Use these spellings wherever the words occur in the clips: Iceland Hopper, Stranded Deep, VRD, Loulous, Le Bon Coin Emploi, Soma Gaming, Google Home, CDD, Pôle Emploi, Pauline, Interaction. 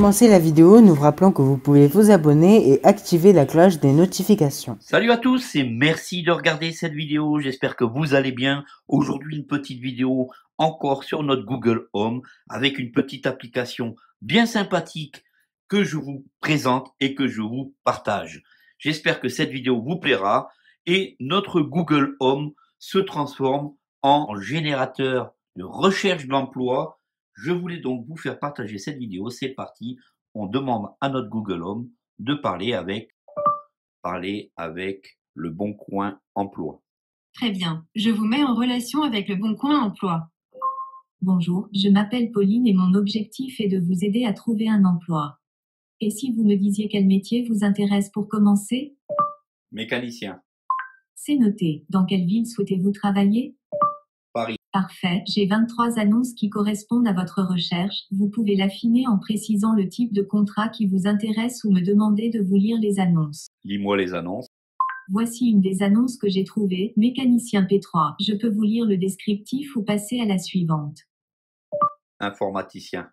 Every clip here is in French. commencer la vidéo, nous vous rappelons que vous pouvez vous abonner et activer la cloche des notifications. Salut à tous et merci de regarder cette vidéo, j'espère que vous allez bien. Aujourd'hui une petite vidéo encore sur notre Google Home avec une petite application bien sympathique que je vous présente et que je vous partage. J'espère que cette vidéo vous plaira et notre Google Home se transforme en générateur de recherche d'emploi. Je voulais donc vous faire partager cette vidéo. C'est parti, on demande à notre Google Home de parler avec Le Bon Coin Emploi. Très bien, je vous mets en relation avec Le Bon Coin Emploi. Bonjour, je m'appelle Pauline et mon objectif est de vous aider à trouver un emploi. Et si vous me disiez quel métier vous intéresse pour commencer? Mécanicien. C'est noté. Dans quelle ville souhaitez-vous travailler? Paris. Parfait, j'ai 23 annonces qui correspondent à votre recherche. Vous pouvez l'affiner en précisant le type de contrat qui vous intéresse ou me demander de vous lire les annonces. Lis-moi les annonces. Voici une des annonces que j'ai trouvée, mécanicien P3. Je peux vous lire le descriptif ou passer à la suivante. Informaticien.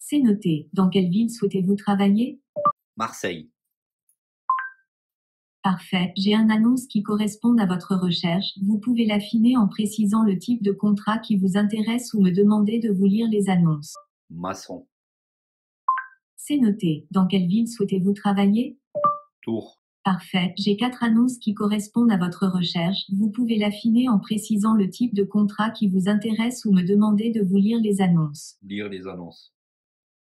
C'est noté. Dans quelle ville souhaitez-vous travailler? Marseille. Parfait, j'ai une annonce qui correspond à votre recherche. Vous pouvez l'affiner en précisant le type de contrat qui vous intéresse ou me demander de vous lire les annonces. Maçon. C'est noté. Dans quelle ville souhaitez-vous travailler? Tours. Parfait, j'ai 4 annonces qui correspondent à votre recherche. Vous pouvez l'affiner en précisant le type de contrat qui vous intéresse ou me demander de vous lire les annonces. Lire les annonces.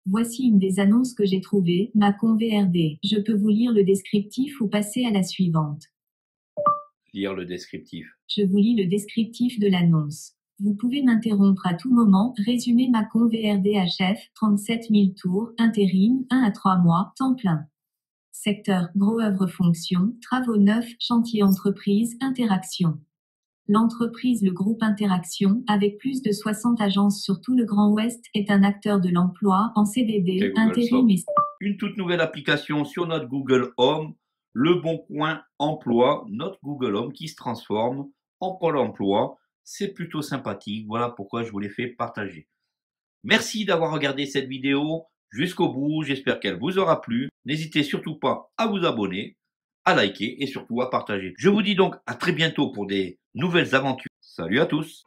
Voici une des annonces que j'ai trouvée, Macon VRD. Je peux vous lire le descriptif ou passer à la suivante. Lire le descriptif. Je vous lis le descriptif de l'annonce. Vous pouvez m'interrompre à tout moment. Résumé Macon VRD HF, 37 000 tours, intérim, 1 à 3 mois, temps plein. Secteur, gros œuvre fonction, travaux neufs, chantier entreprise, Interaction. L'entreprise Le Groupe Interaction, avec plus de 60 agences sur tout le Grand Ouest, est un acteur de l'emploi en CDD intérimiste. Une toute nouvelle application sur notre Google Home, Le Bon Coin Emploi, notre Google Home qui se transforme en Pôle Emploi. C'est plutôt sympathique, voilà pourquoi je vous l'ai fait partager. Merci d'avoir regardé cette vidéo jusqu'au bout, j'espère qu'elle vous aura plu. N'hésitez surtout pas à vous abonner, à liker et surtout à partager. Je vous dis donc à très bientôt pour des nouvelles aventures. Salut à tous!